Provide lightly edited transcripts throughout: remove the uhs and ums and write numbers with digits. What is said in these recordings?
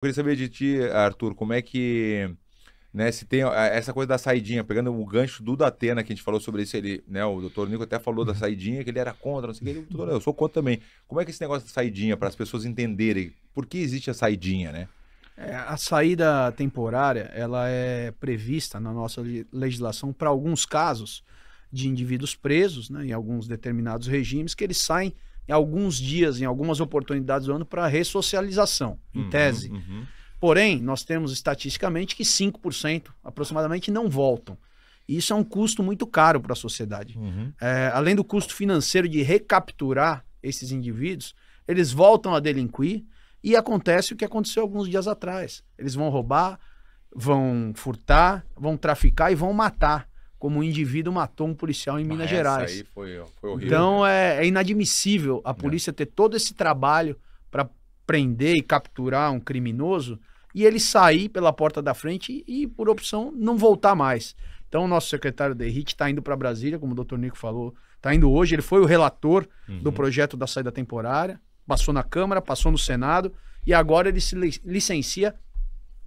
queria saber de ti, Arthur, como é que... Né, se tem essa coisa da saidinha, pegando o gancho do Datena, que a gente falou sobre isso, ele, né, o doutor Nico até falou da saidinha, que ele era contra, não sei o que, ele, doutor, eu sou contra também. Como é que esse negócio da saidinha, para as pessoas entenderem por que existe a saidinha, né? É, a saída temporária, ela é prevista na nossa legislação para alguns casos de indivíduos presos, né, em alguns determinados regimes, que eles saem em alguns dias, em algumas oportunidades do ano, para ressocialização, em tese. Porém, nós temos estatisticamente que 5% aproximadamente não voltam. E isso é um custo muito caro para a sociedade. É, além do custo financeiro de recapturar esses indivíduos, eles voltam a delinquir e acontece o que aconteceu alguns dias atrás. Eles vão roubar, vão furtar, vão traficar e vão matar, como um indivíduo matou um policial em Minas Gerais. Aí foi horrível. Então é inadmissível a polícia ter todo esse trabalho para prender e capturar um criminoso e ele sair pela porta da frente e, por opção, não voltar mais. Então, o nosso secretário DEIC está indo para Brasília, como o doutor Nico falou, está indo hoje, ele foi o relator do projeto da saída temporária, passou na Câmara, passou no Senado, e agora ele se licencia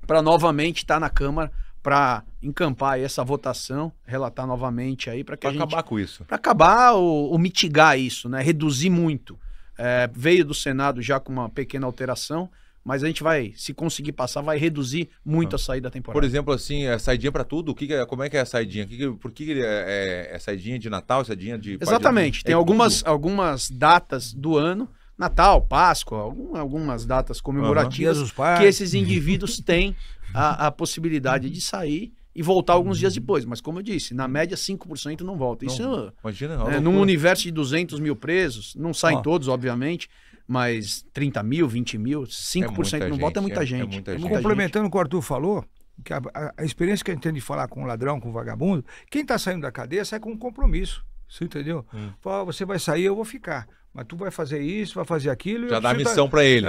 para novamente estar na Câmara para encampar aí essa votação, relatar novamente aí para que a gente... Para acabar com isso. Para acabar ou mitigar isso, né? Reduzir muito. É, veio do Senado já com uma pequena alteração, mas a gente vai, se conseguir passar, vai reduzir muito a saída temporária. Por exemplo, assim, a saidinha para tudo, o que que é, como é que é a saidinha? Por que é saidinha de Natal, saidinha de... Exatamente, tem algumas datas do ano, Natal, Páscoa, algumas datas comemorativas que esses indivíduos têm a possibilidade de sair e voltar alguns dias depois. Mas como eu disse, na média 5% não volta. Isso não, imagina, é, num universo de 200 mil presos, não saem todos, obviamente, mas 30 mil, 20 mil, 5% não volta, é muita gente. Complementando o que o Arthur falou, que a experiência que a gente tem de falar com um ladrão, com um vagabundo, quem está saindo da cadeia sai com um compromisso, você entendeu? Fala, você vai sair, eu vou ficar. Mas tu vai fazer isso, vai fazer aquilo... Já dá a missão para ele.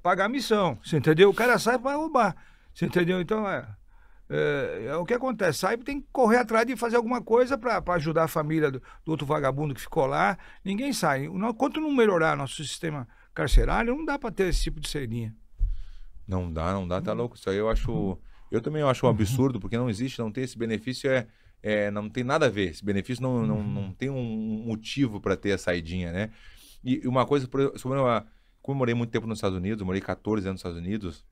Pagar a missão, você entendeu? O cara sai para roubar, você entendeu? Então é o que acontece, sai, tem que correr atrás de fazer alguma coisa para ajudar a família do outro vagabundo que ficou lá. Ninguém sai. Enquanto não melhorar nosso sistema carcerário, não dá para ter esse tipo de saidinha. Não dá, tá louco. Isso aí eu acho... Eu também acho um absurdo, porque não existe, não tem esse benefício, não tem nada a ver. Esse benefício não tem um motivo para ter a saidinha, né? E uma coisa, como eu morei muito tempo nos Estados Unidos, morei 14 anos nos Estados Unidos,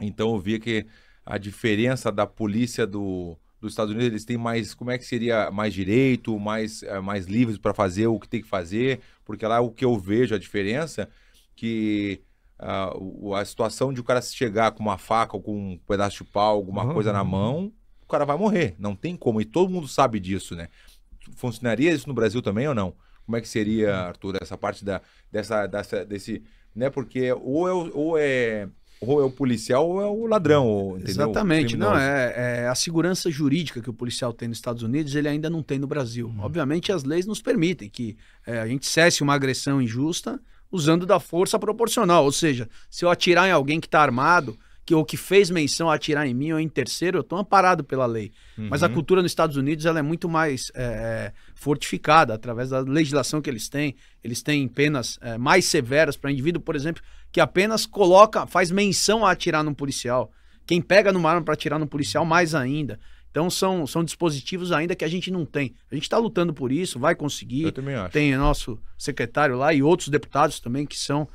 então eu via que a diferença da polícia dos Estados Unidos, eles têm mais, como é que seria, mais direito, mais livres para fazer o que tem que fazer, porque lá o que eu vejo, a diferença, que a situação de o cara chegar com uma faca ou com um pedaço de pau, alguma coisa na mão, o cara vai morrer, não tem como, e todo mundo sabe disso, né? Funcionaria isso no Brasil também ou não? Como é que seria, Arthur, essa parte desse, né, porque ou é o policial ou é o ladrão, entendeu? Exatamente, não é a segurança jurídica que o policial tem nos Estados Unidos, ele ainda não tem no Brasil. Obviamente as leis nos permitem que a gente cesse uma agressão injusta usando da força proporcional, ou seja, se eu atirar em alguém que está armado, ou que fez menção a atirar em mim ou em terceiro, eu estou amparado pela lei. Mas a cultura nos Estados Unidos ela é muito mais fortificada através da legislação que eles têm. Eles têm penas mais severas para indivíduo, por exemplo, que apenas faz menção a atirar num policial. Quem pega numa arma para atirar num policial, mais ainda. Então são dispositivos ainda que a gente não tem. A gente está lutando por isso, vai conseguir. Eu também acho. Tem nosso secretário lá e outros deputados também que são...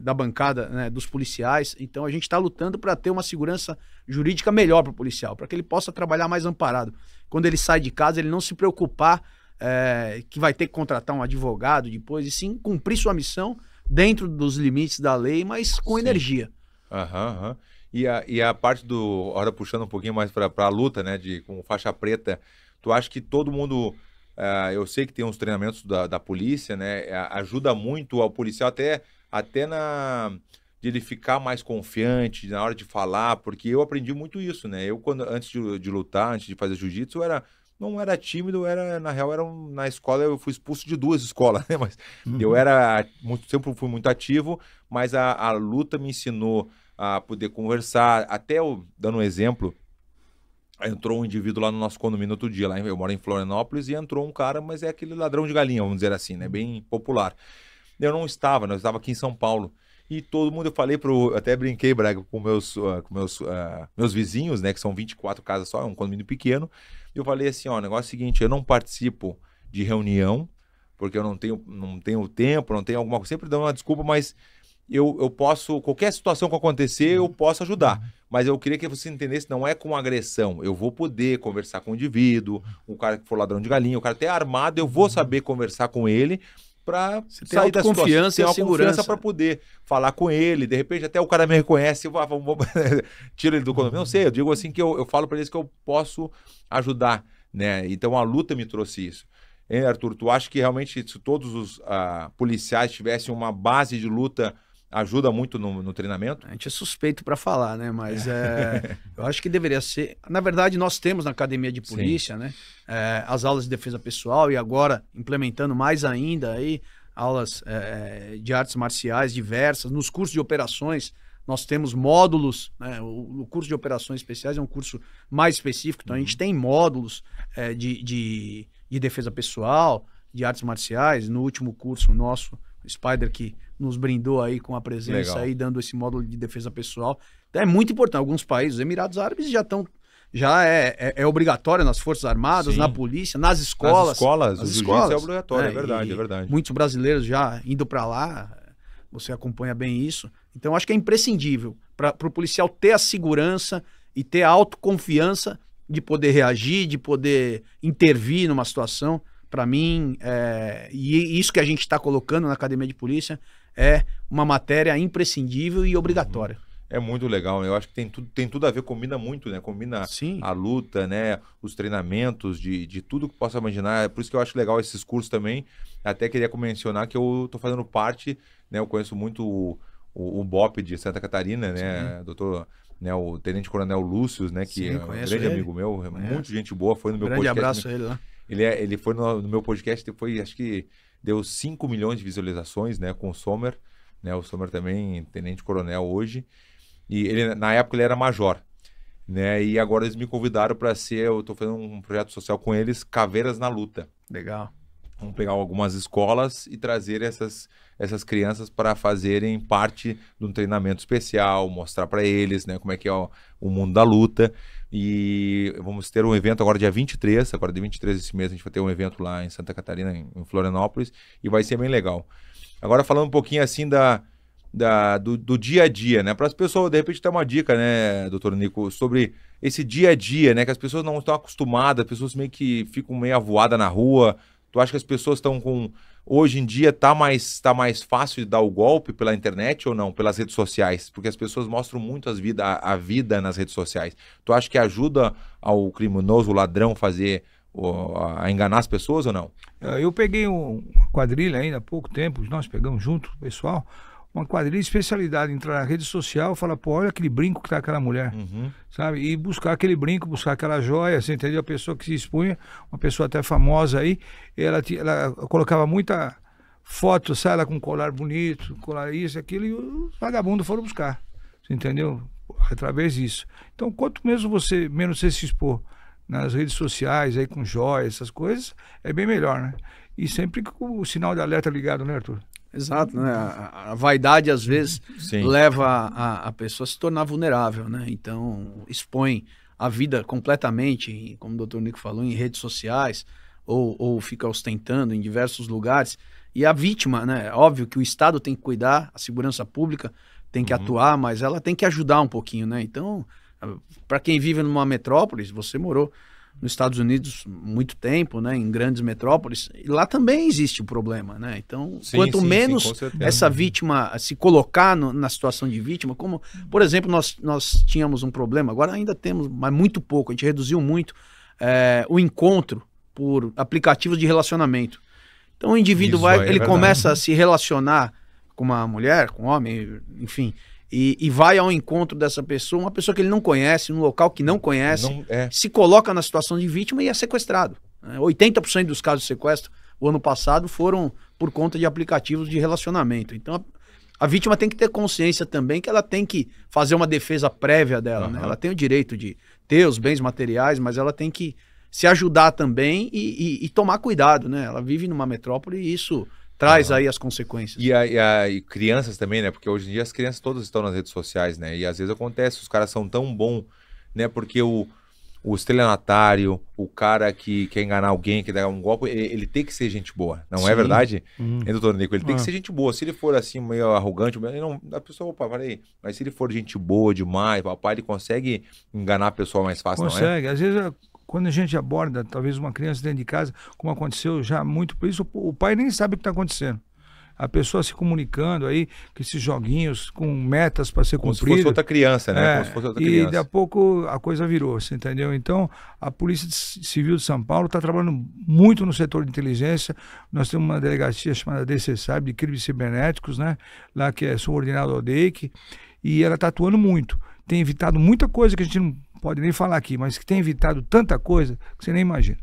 da bancada, né, dos policiais. Então a gente está lutando para ter uma segurança jurídica melhor para o policial, para que ele possa trabalhar mais amparado. Quando ele sai de casa, ele não se preocupar que vai ter que contratar um advogado depois, e sim cumprir sua missão dentro dos limites da lei, mas com energia. E a parte do... Agora puxando um pouquinho mais para a luta, né, com faixa preta, tu acha que todo mundo... eu sei que tem uns treinamentos da polícia, né? Ajuda muito ao policial até de ele ficar mais confiante na hora de falar, porque eu aprendi muito isso, né? Eu, antes de lutar, antes de fazer jiu-jitsu, eu não era tímido, na escola eu fui expulso de duas escolas, né? Mas eu era sempre fui muito ativo, mas a luta me ensinou a poder conversar. Até eu, dando um exemplo, entrou um indivíduo lá no nosso condomínio outro dia, eu moro em Florianópolis, e entrou um cara, mas é aquele ladrão de galinha, vamos dizer assim, né, bem popular. Eu não estava aqui em São Paulo, E todo mundo, eu falei pro... Até brinquei, Braga, com meus vizinhos, né? Que são 24 casas só, é um condomínio pequeno. E eu falei assim, ó, o negócio é o seguinte, eu não participo de reunião, porque eu não tenho tempo, não tenho alguma coisa. Sempre dando uma desculpa, mas eu posso... Qualquer situação que acontecer, eu posso ajudar. Mas eu queria que você entendesse, não é com agressão. Eu vou poder conversar com o indivíduo, o cara que for ladrão de galinha, o cara até armado, eu vou saber conversar com ele, para sair da confiança, tem uma segurança para poder falar com ele. De repente até o cara me reconhece, eu vou tiro ele do condomínio, não sei, eu digo assim que eu falo para eles que eu posso ajudar, né? Então a luta me trouxe isso. Hein, Arthur, tu acha que realmente se todos os policiais tivessem uma base de luta, ajuda muito no treinamento? A gente é suspeito para falar, né? Mas eu acho que deveria ser... Na verdade, nós temos na academia de polícia, né? As aulas de defesa pessoal e agora implementando mais ainda aí aulas de artes marciais diversas. Nos cursos de operações, nós temos módulos, né? O curso de operações especiais é um curso mais específico, então a gente tem módulos de defesa pessoal, de artes marciais. No último curso nosso, Spider, que nos brindou aí com a presença aí, dando esse módulo de defesa pessoal. É muito importante. Alguns países, os Emirados Árabes já é obrigatório nas Forças Armadas, na polícia, nas escolas. Nas escolas é obrigatório, é verdade. Muitos brasileiros já indo para lá, você acompanha bem isso. Então, acho que é imprescindível para o policial ter a segurança e ter a autoconfiança de poder reagir, de poder intervir numa situação. Para mim, e isso que a gente está colocando na academia de polícia é uma matéria imprescindível e obrigatória. É muito legal, eu acho que tem tudo a ver, combina muito, né? Combina a luta, né? Os treinamentos, de tudo que possa imaginar. É por isso que eu acho legal esses cursos também. Até queria mencionar que eu estou fazendo parte, né? Eu conheço muito o BOP de Santa Catarina, né? Doutor... Né, o Tenente Coronel Lúcius, né, que é um grande amigo meu, muito gente boa, foi no meu podcast. Grande abraço a ele lá. Ele foi no meu podcast, foi, acho que deu 5 milhões de visualizações, né, com o Sommer, né, o Sommer também, Tenente Coronel hoje, e ele, na época ele era major, né, e agora eles me convidaram para ser, eu tô fazendo um projeto social com eles, Caveiras na Luta. Legal. Vamos pegar algumas escolas e trazer essas crianças para fazerem parte de um treinamento especial, mostrar para eles, né, como é que é o mundo da luta. E vamos ter um evento agora dia 23, agora dia 23 desse mês a gente vai ter um evento lá em Santa Catarina, em Florianópolis, e vai ser bem legal. Agora falando um pouquinho assim do dia a dia, né? Para as pessoas, de repente, tem uma dica, né, doutor Nico, sobre esse dia a dia, né, que as pessoas não estão acostumadas, as pessoas meio que ficam meio avoadas na rua. Tu acha que as pessoas estão com... Hoje em dia tá mais fácil de dar o golpe pela internet ou não? Pelas redes sociais? Porque as pessoas mostram muito a vida nas redes sociais. Tu acha que ajuda ao criminoso, o ladrão, a enganar as pessoas ou não? Eu peguei uma quadrilha ainda há pouco tempo, nós pegamos junto, pessoal, uma quadrilha de especialidade, entrar na rede social, falar, pô, olha aquele brinco que tá aquela mulher, sabe? E buscar aquele brinco, buscar aquela joia, você entendeu? A pessoa que se expunha, uma pessoa até famosa aí, ela colocava muita foto, sabe? Ela com colar bonito, colar isso, aquilo, e os vagabundos foram buscar, você entendeu? Através disso. Então, quanto menos você se expor nas redes sociais, aí com joias, essas coisas, é bem melhor, né? E sempre com o sinal de alerta ligado, né, Arthur? Exato, né? A vaidade às vezes leva a pessoa a se tornar vulnerável, né? Então expõe a vida completamente, como o doutor Nico falou, em redes sociais ou fica ostentando em diversos lugares. E a vítima, né? Óbvio que o Estado tem que cuidar, a segurança pública tem que atuar, mas ela tem que ajudar um pouquinho, né? Então, para quem vive numa metrópole, você morou nos Estados Unidos muito tempo, né, em grandes metrópoles, e lá também existe o problema, né? Então, quanto menos essa vítima se colocar na situação de vítima, como, por exemplo, nós tínhamos um problema, agora ainda temos, mas muito pouco, a gente reduziu muito o encontro por aplicativos de relacionamento. Então, o indivíduo começa a se relacionar com uma mulher, com um homem, enfim... E vai ao encontro dessa pessoa, uma pessoa que ele não conhece, num local que não conhece, se coloca na situação de vítima e é sequestrado. 80% dos casos de sequestro, o ano passado, foram por conta de aplicativos de relacionamento. Então, a vítima tem que ter consciência também que ela tem que fazer uma defesa prévia dela. Né? Ela tem o direito de ter os bens materiais, mas ela tem que se ajudar também e tomar cuidado. Né? Ela vive numa metrópole e isso... traz aí as consequências. E crianças também, né? Porque hoje em dia as crianças todas estão nas redes sociais, né? E às vezes acontece, os caras são tão bons, né? Porque o estelionatário, o cara que quer enganar alguém, que dá um golpe, ele tem que ser gente boa, não é verdade? É, doutor Nico, ele tem que ser gente boa. Se ele for assim, meio arrogante, não, a pessoa, opa, peraí. Mas se ele for gente boa demais, papai, ele consegue enganar a pessoa mais fácil, não é? Consegue. Às vezes, quando a gente aborda, talvez, uma criança dentro de casa, como aconteceu já muito, por isso, o pai nem sabe o que está acontecendo. A pessoa se comunicando aí, com esses joguinhos, com metas para ser cumpridas. Como se fosse outra criança, né? Como se fosse outra criança. E daqui a pouco a coisa virou, você entendeu? Então, a Polícia Civil de São Paulo está trabalhando muito no setor de inteligência. Nós temos uma delegacia chamada DC, sabe, de crimes cibernéticos, né? Lá que é subordinado ao DEIC. E ela está atuando muito. Tem evitado muita coisa que a gente não pode nem falar aqui, mas que tem evitado tanta coisa que você nem imagina.